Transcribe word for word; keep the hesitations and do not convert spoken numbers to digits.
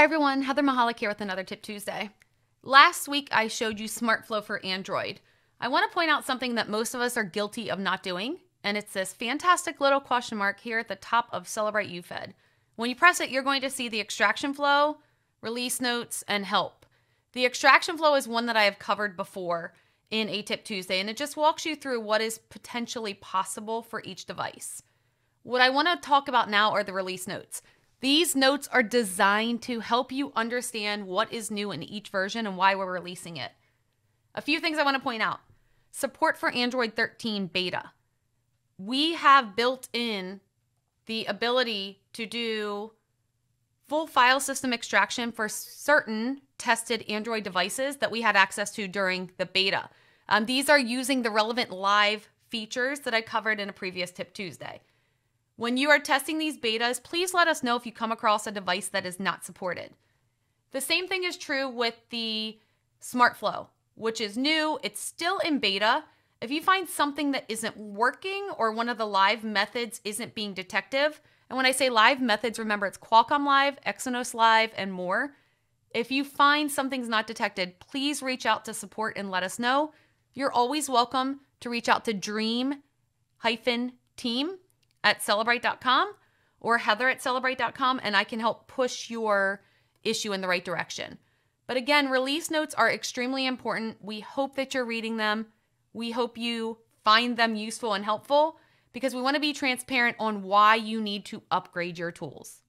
Hi everyone, Heather Mahalik here with another Tip Tuesday. Last week I showed you SmartFlow for Android. I want to point out something that most of us are guilty of not doing, and it's this fantastic little question mark here at the top of Cellebrite U F E D. When you press it, you're going to see the extraction flow, release notes, and help. The extraction flow is one that I have covered before in a Tip Tuesday, and it just walks you through what is potentially possible for each device. What I want to talk about now are the release notes. These notes are designed to help you understand what is new in each version and why we're releasing it. A few things I want to point out. Support for Android thirteen beta. We have built in the ability to do full file system extraction for certain tested Android devices that we had access to during the beta. Um, these are using the relevant live features that I covered in a previous Tip Tuesday. When you are testing these betas, please let us know if you come across a device that is not supported. The same thing is true with the SmartFlow, which is new. It's still in beta. If you find something that isn't working or one of the live methods isn't being detective, and when I say live methods, remember it's Qualcomm Live, Exynos Live, and more. If you find something's not detected, please reach out to support and let us know. You're always welcome to reach out to dream team at Cellebrite dot com or Heather at Cellebrite dot com, and I can help push your issue in the right direction. But again, release notes are extremely important. We hope that you're reading them. We hope you find them useful and helpful because we want to be transparent on why you need to upgrade your tools.